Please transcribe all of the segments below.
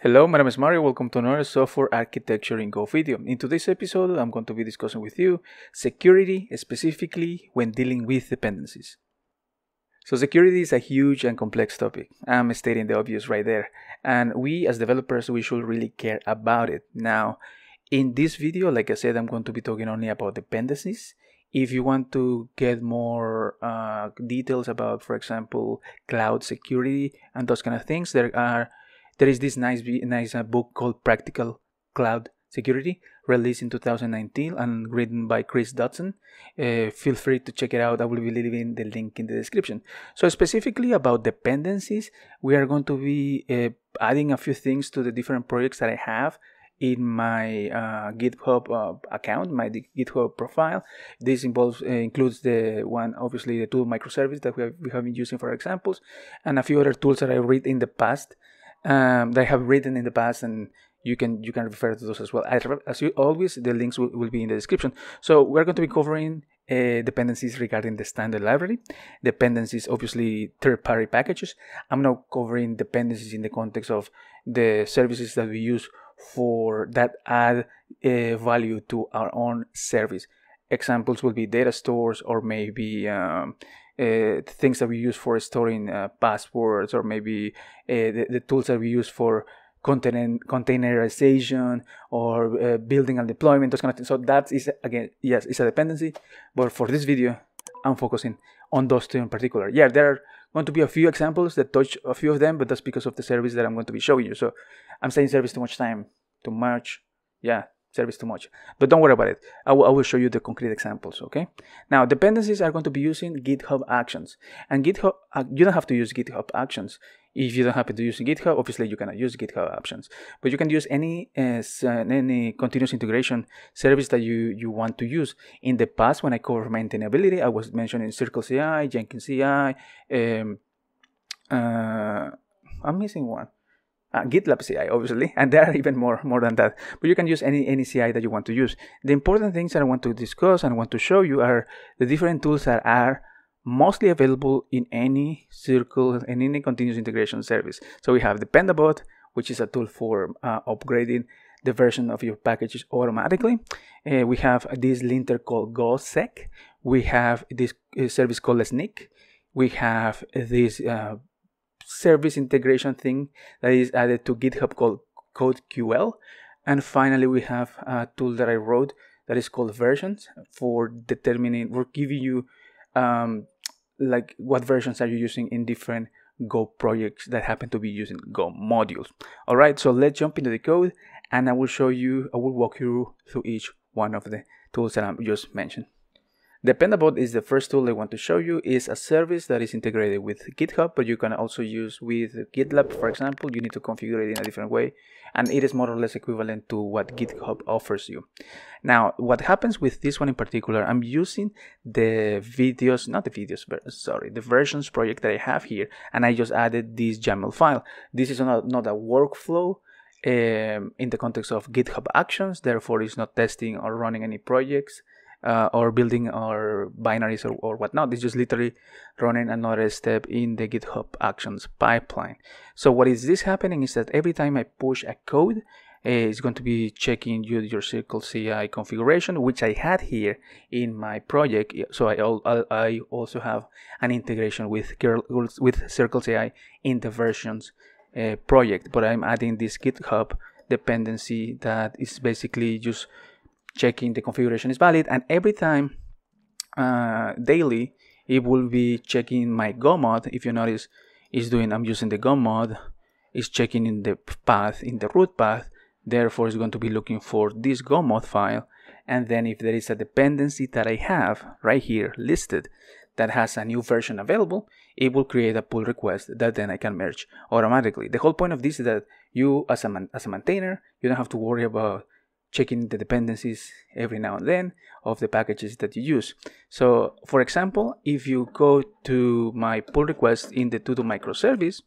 Hello, my name is Mario. Welcome to another Software Architecture in Go video. In today's episode, I'm going to be discussing with you security, specifically when dealing with dependencies. So security is a huge and complex topic. I'm stating the obvious right there. And we as developers, we should really care about it. Now, in this video, like I said, I'm going to be talking only about dependencies. If you want to get more details about, for example, cloud security and those kind of things, there is this nice book called Practical Cloud Security, released in 2019 and written by Chris Dotson. Feel free to check it out. I will be leaving the link in the description. So specifically about dependencies, we are going to be adding a few things to the different projects that I have in my GitHub account, my GitHub profile. This includes the one, obviously, the tool microservice that we have been using for examples, and a few other tools that I read in the past. And you can refer to those as well. As you always, the links will be in the description. So we're going to be covering dependencies regarding the standard library, dependencies, obviously third-party packages. I'm now covering dependencies in the context of the services that we use for that add value to our own service. Examples will be data stores, or maybe things that we use for storing passwords, or maybe the tools that we use for containerization, or building and deployment, those kind of things. So that is, again, yes, it's a dependency, but for this video, I'm focusing on those two in particular. Yeah, there are going to be a few examples that touch a few of them, but that's because of the service that I'm going to be showing you. So I'm saying service too much, but don't worry about it. I will show you the concrete examples, okay? Now, dependencies are going to be using GitHub Actions. And GitHub, you don't have to use GitHub Actions. If you don't happen to use GitHub, obviously you cannot use GitHub Actions. But you can use any continuous integration service that you want to use. In the past, when I covered maintainability, I was mentioning CircleCI, Jenkins CI, I'm missing one. GitLab CI, obviously, and there are even more than that, but you can use any CI that you want to use. The important things that I want to discuss and want to show you are the different tools that are mostly available in any continuous integration service. So we have Dependabot, which is a tool for upgrading the version of your packages automatically. We have this linter called GoSec. We have this service called Snyk. We have this service integration thing that is added to GitHub called CodeQL, and finally we have a tool that I wrote that is called Versions, for giving you like what versions are you using in different Go projects that happen to be using Go modules. All right, so let's jump into the code, and I will walk you through each one of the tools that I just mentioned. Dependabot is the first tool I want to show you. It's a service that is integrated with GitHub, but you can also use with GitLab, for example. You need to configure it in a different way, and it is more or less equivalent to what GitHub offers you. Now, what happens with this one in particular, I'm using the versions project that I have here, and I just added this YAML file. This is not a workflow in the context of GitHub Actions, therefore it's not testing or running any projects, or building or binaries or whatnot. It's just literally running another step in the GitHub Actions pipeline. So what is this happening is that every time I push a code, it's going to be checking your CircleCI configuration, which I had here in my project. So I also have an integration with CircleCI in the Versions project, but I'm adding this GitHub dependency that is basically just checking the configuration is valid, and every time daily it will be checking my Go mod. If you notice, I'm using the Go mod, it's checking in the path, in the root path, therefore it's going to be looking for this Go mod file, and then if there is a dependency that I have right here listed that has a new version available, it will create a pull request that then I can merge automatically. The whole point of this is that you as a maintainer, you don't have to worry about checking the dependencies every now and then of the packages that you use. So for example, if you go to my pull request in the to-do microservice,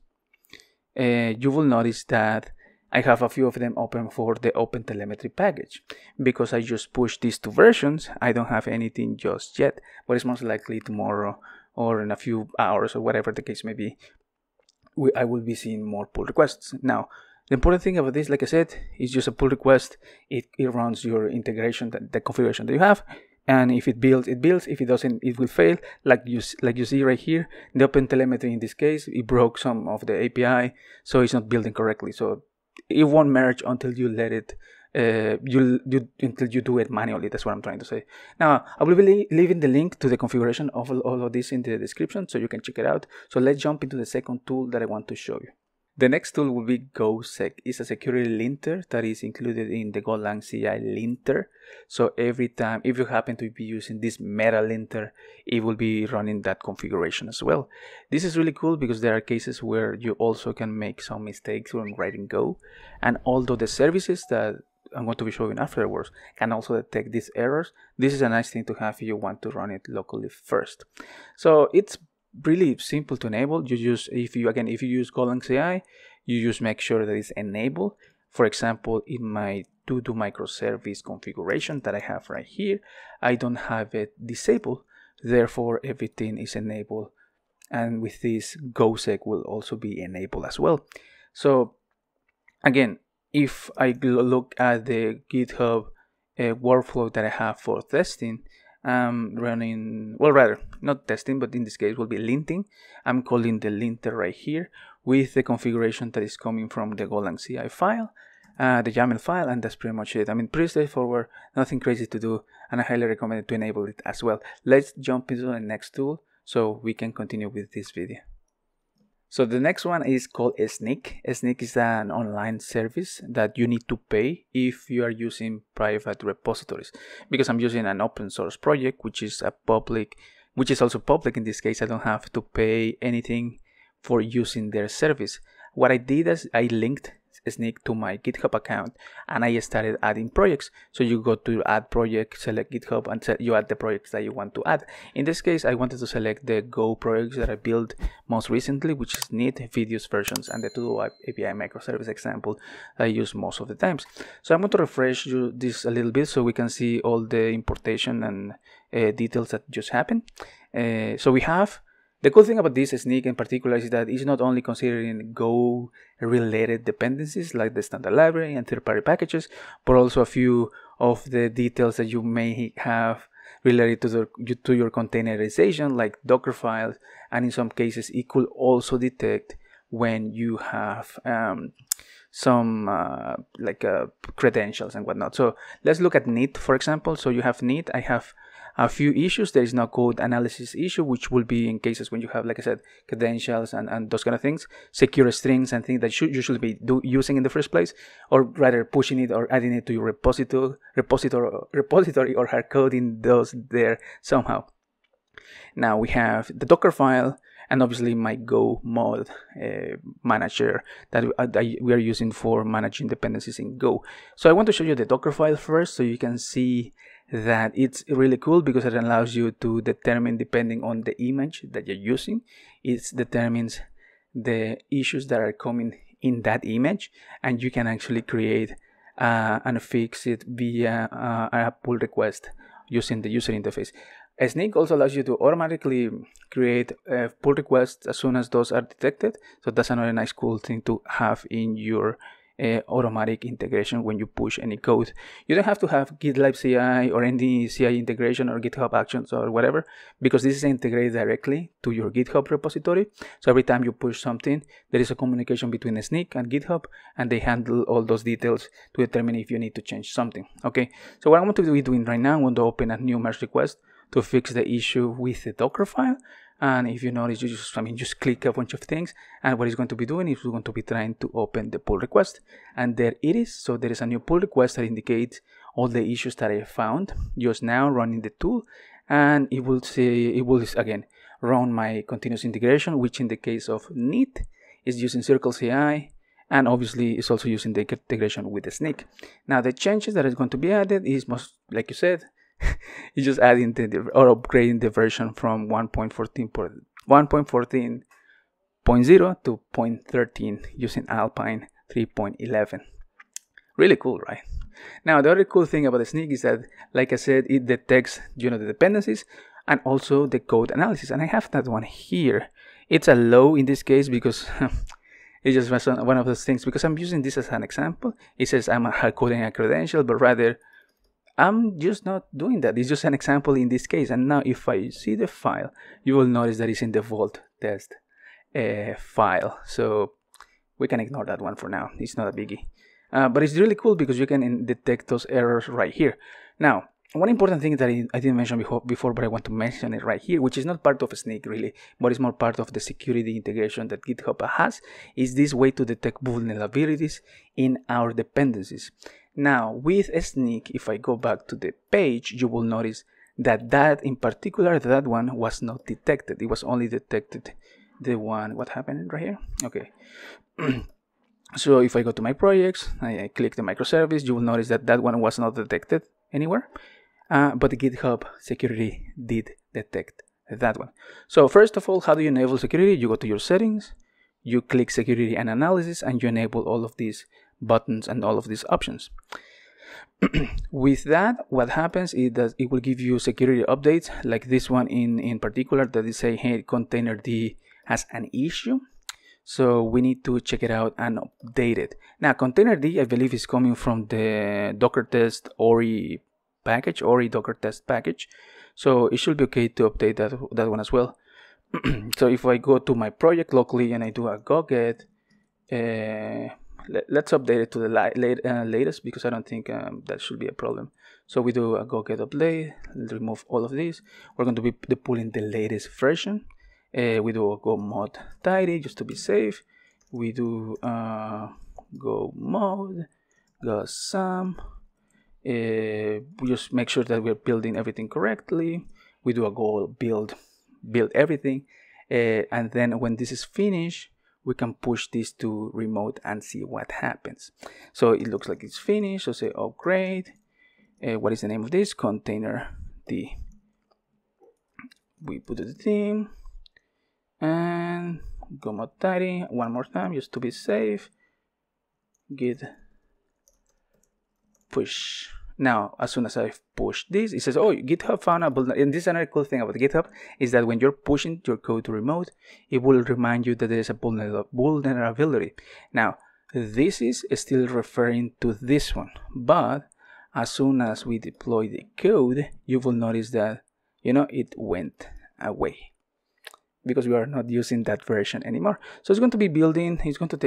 you will notice that I have a few of them open for the OpenTelemetry package. Because I just pushed these two versions, I don't have anything just yet, but it's most likely tomorrow or in a few hours or whatever the case may be, I will be seeing more pull requests. Now, The important thing about this, like I said, is just a pull request. It runs your integration, the configuration that you have, and if it builds, it builds. If it doesn't, it will fail. Like you see right here, the OpenTelemetry in this case, it broke some of the API, so it's not building correctly. So it won't merge until you let it. Until you do it manually. That's what I'm trying to say. Now, I will be leaving the link to the configuration of all of this in the description, so you can check it out. So let's jump into the second tool that I want to show you. The next tool will be GoSec. It's a security linter that is included in the Golang CI linter. So every time, if you happen to be using this meta linter, it will be running that configuration as well. This is really cool because there are cases where you also can make some mistakes when writing Go. And although the services that I'm going to be showing afterwards can also detect these errors, this is a nice thing to have if you want to run it locally first. So it's really simple to enable. You just, if you use Golang CI, you just make sure that it's enabled. For example, in my to-do microservice configuration that I have right here, I don't have it disabled, therefore everything is enabled, and with this GoSec will also be enabled as well. So again, if I look at the GitHub workflow that I have for testing, I'm running, well, rather not testing, but in this case will be linting. I'm calling the linter right here with the configuration that is coming from the Golang CI file, the YAML file, and that's pretty much it. I mean, pretty straightforward, nothing crazy to do, and I highly recommend it to enable it as well. Let's jump into the next tool so we can continue with this video. So the next one is called Snyk. Snyk is an online service that you need to pay if you are using private repositories. Because I'm using an open source project, which is also public in this case, I don't have to pay anything for using their service. What I did is I linked Snyk to my GitHub account and I started adding projects. So you go to add project, select GitHub, and you add the projects that you want to add. In this case, I wanted to select the Go projects that I built most recently, which is neat, videos, versions, and the to-do API microservice example I use most of the times. So I'm going to refresh you this a little bit so we can see all the importation and details that just happened. So we have the cool thing about this Snyk in particular is that it's not only considering Go related dependencies like the standard library and third-party packages, but also a few of the details that you may have related to your containerization, like Docker files, and in some cases it could also detect when you have some like credentials and whatnot. So let's look at NIT, for example. So you have NIT, I have a few issues. There is no code analysis issue, which will be in cases when you have, like I said, credentials and those kind of things, secure strings and things that you should be using in the first place, or rather pushing it or adding it to your repository or hardcoding those there somehow. Now we have the Docker file and obviously my Go mod manager that we are using for managing dependencies in Go. So I want to show you the Docker file first so you can see that it's really cool because it allows you to determine, depending on the image that you're using, it determines the issues that are coming in that image, and you can actually create and fix it via a pull request using the user interface. Snyk also allows you to automatically create pull requests as soon as those are detected, so that's another nice cool thing to have in your automatic integration when you push any code. You don't have to have GitLab CI or any CI integration or GitHub Actions or whatever, because this is integrated directly to your GitHub repository. So every time you push something, there is a communication between Snyk and GitHub, and they handle all those details to determine if you need to change something. Okay, so what I'm going to be doing right now, I'm going to open a new merge request to fix the issue with the Docker file. And if you notice, you just, I mean, just click a bunch of things, and what it's going to be doing is we're going to be trying to open the pull request, and there it is. So there is a new pull request that indicates all the issues that I found just now running the tool, and it will say, it will again run my continuous integration, which in the case of NIT is using CircleCI, and obviously it's also using the integration with the Snyk. Now the changes that is going to be added is most, like you said, it's just adding or upgrading the version from 1.14.0 to 0.13 using Alpine 3.11. Really cool, right? Now the other cool thing about the Snyk is that, like I said, it detects, you know, the dependencies and also the code analysis, and I have that one here. It's a low in this case because It's just one of those things, because I'm using this as an example. It says I'm hard-coding a credential, but rather I'm just not doing that. It's just an example in this case. And now if I see the file, you will notice that it's in the vault test file. So we can ignore that one for now. It's not a biggie. But it's really cool because you can detect those errors right here. Now, one important thing that I didn't mention before, but I want to mention it right here, which is not part of Snyk really, but it's more part of the security integration that GitHub has, is this way to detect vulnerabilities in our dependencies. Now, with Snyk, if I go back to the page, you will notice that in particular, that one was not detected. It was only detected the one, what happened right here? Okay. So if I go to my projects, I click the microservice, you will notice that that one was not detected anywhere. But the GitHub security did detect that one. So first of all, how do you enable security? You go to your settings, you click security and analysis, and you enable all of these buttons and all of these options. With that, what happens is that it will give you security updates, like this one in particular, that is saying, hey, container D has an issue. So we need to check it out and update it. Now, container D, I believe, is coming from the Docker test Ori package, Ori Docker test package. So it should be okay to update that one as well. So if I go to my project locally and I do a go get, let's update it to the latest, because I don't think that should be a problem. So we do a go get update, remove all of these. We're going to be pulling the latest version. We do a go mod tidy just to be safe. We do go mod, go sum. We just make sure that we're building everything correctly. We do a go build everything. And then when this is finished, we can push this to remote and see what happens. So it looks like it's finished. So say, oh, great. What is the name of this? Container D. We put the theme. And go mod tidy one more time just to be safe. Git push. Now, as soon as I push this, it says, oh, GitHub found a vulnerability. And this is another cool thing about GitHub, is that when you're pushing your code to remote, it will remind you that there is a vulnerability. Now, this is still referring to this one, but as soon as we deploy the code, you will notice that, you know, it went away, because we are not using that version anymore. So it's going to be building, it's going to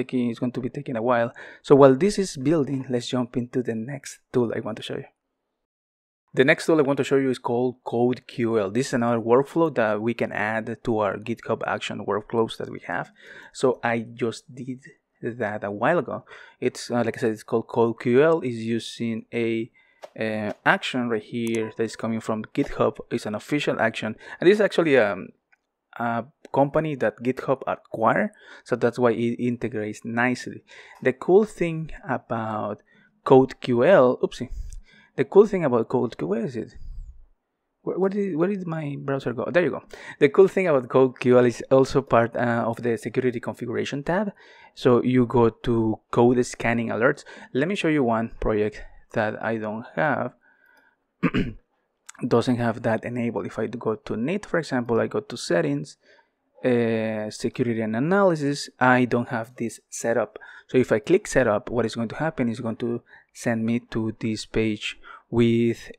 be taking a while. So while this is building, let's jump into the next tool I want to show you. The next tool I want to show you is called CodeQL. This is another workflow that we can add to our GitHub Action workflows that we have. So I just did that a while ago. It's like I said, it's called CodeQL. It's using a action right here that is coming from GitHub. It's an official action, and this is actually a company that GitHub acquired, so that's why it integrates nicely. The cool thing about CodeQL is where did my browser go? There you go. The cool thing about CodeQL is also part of the security configuration tab. So you go to code scanning alerts. Let me show you one project that I don't have. Doesn't have that enabled. If I go to NIT, for example, I go to settings, security and analysis, I don't have this set up. So if I click setup, what is going to happen is going to send me to this page with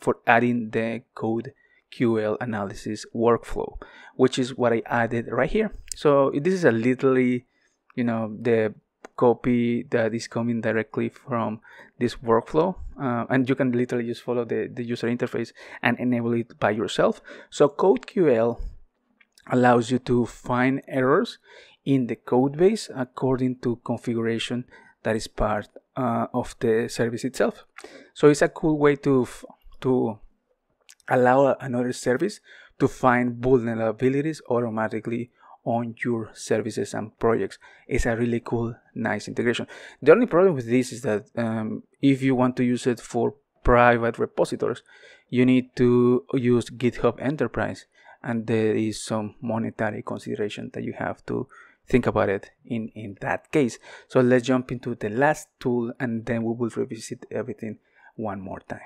for adding the CodeQL analysis workflow, which is what I added right here. So this is a literally, you know, the copy that is coming directly from this workflow, and you can literally just follow the user interface and enable it by yourself. So CodeQL allows you to find errors in the code base according to configuration that is part of the service itself. So it's a cool way to allow another service to find vulnerabilities automatically on your services and projects. It's a really cool, nice integration. The only problem with this is that if you want to use it for private repositories, you need to use GitHub Enterprise, and there is some monetary consideration that you have to think about it in that case. So let's jump into the last tool, and then we will revisit everything one more time.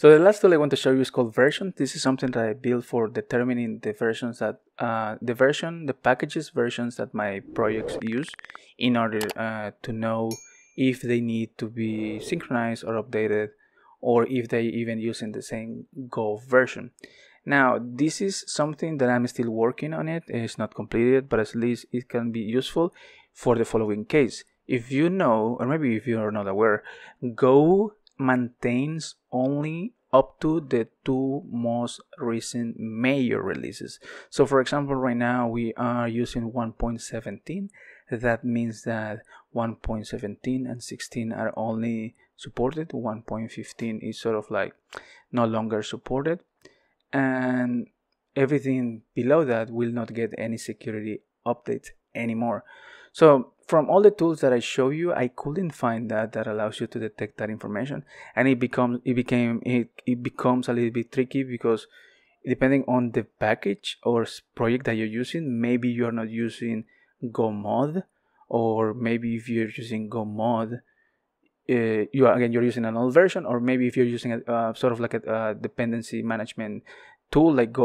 So the last tool I want to show you is called version. This is something that I built for determining the versions that the packages versions that my projects use in order to know if they need to be synchronized or updated, or if they even using the same Go version. Now, this is something that I'm still working on it. It's not completed, but at least it can be useful for the following case. If you know, or maybe if you are not aware, Go maintains only up to the 2 most recent major releases. So for example, right now we are using 1.17. That means that 1.17 and 16 are only supported. 1.15 is sort of like no longer supported, and everything below that will not get any security updates anymore. So from all the tools that I show you, I couldn't find that allows you to detect that information, and it becomes a little bit tricky, because depending on the package or project that you're using, maybe you're not using Go mod, or maybe if you're using Go mod, you're using an old version, or maybe if you're using a sort of like a dependency management tool like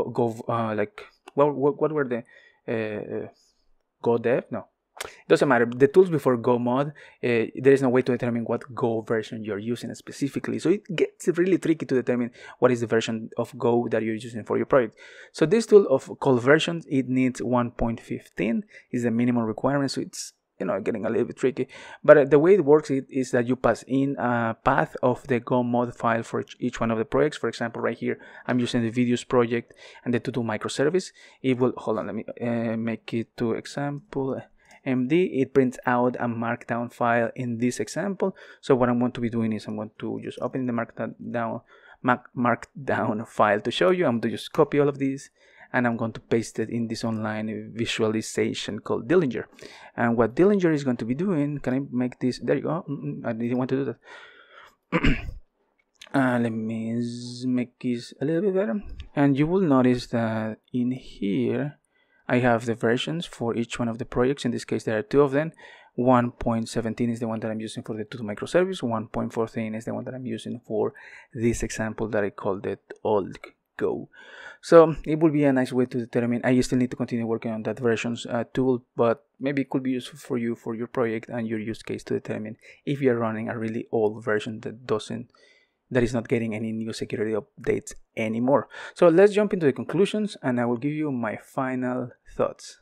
it doesn't matter. The tools before Go mod, there is no way to determine what Go version you're using specifically. So it gets really tricky to determine what is the version of Go that you're using for your project. So this tool of called versions, it needs 1.15 is the minimum requirement. So it's, you know, getting a little bit tricky. But the way it works is that you pass in a path of the Go mod file for each one of the projects. For example, right here, I'm using the videos project and the to-do microservice. It will, hold on, let me make it to example MD. It prints out a markdown file in this example. So what I'm going to be doing is I'm going to just open the markdown file to show you. I'm going to just copy all of these, and I'm going to paste it in this online visualization called Dillinger. And what Dillinger is going to be doing, can I make this, there you go, I didn't want to do that. Let me make this a little bit better. And you will notice that in here, I have the versions for each one of the projects. In this case, there are 2 of them. 1.17 is the one that I'm using for the to-do microservice. 1.14 is the one that I'm using for this example that I called it old Go. So it would be a nice way to determine. I still need to continue working on that versions tool, but maybe it could be useful for you for your project and your use case to determine if you're running a really old version that is not getting any new security updates anymore. So let's jump into the conclusions, and I will give you my final thoughts.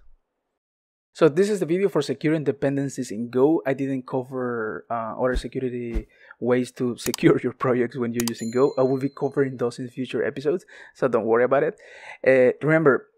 So this is the video for securing dependencies in Go. I didn't cover other security ways to secure your projects when you're using Go. I will be covering those in future episodes, so don't worry about it. Remember,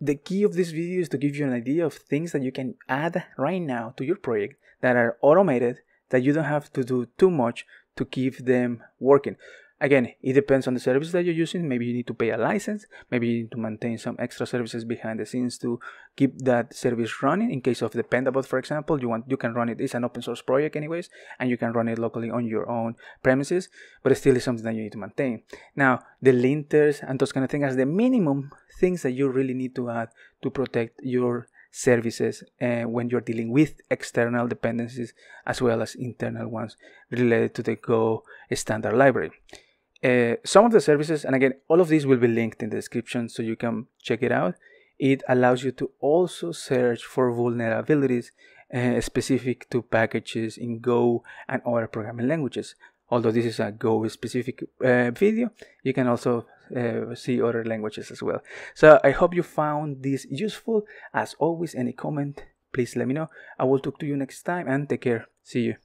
the key of this video is to give you an idea of things that you can add right now to your project that are automated, that you don't have to do too much to keep them working. Again, it depends on the service that you're using. Maybe you need to pay a license. Maybe you need to maintain some extra services behind the scenes to keep that service running. In case of Dependabot, for example, you can run it. It's an open source project anyways, and you can run it locally on your own premises, but it still is something that you need to maintain. Now, the linters and those kind of things are the minimum things that you really need to add to protect your services when you're dealing with external dependencies as well as internal ones related to the Go standard library. Some of the services, and again, all of these will be linked in the description so you can check it out. It allows you to also search for vulnerabilities specific to packages in Go and other programming languages. Although this is a Go specific video, you can also see other languages as well. So I hope you found this useful. As always, any comment, please let me know. I will talk to you next time, and take care. See you.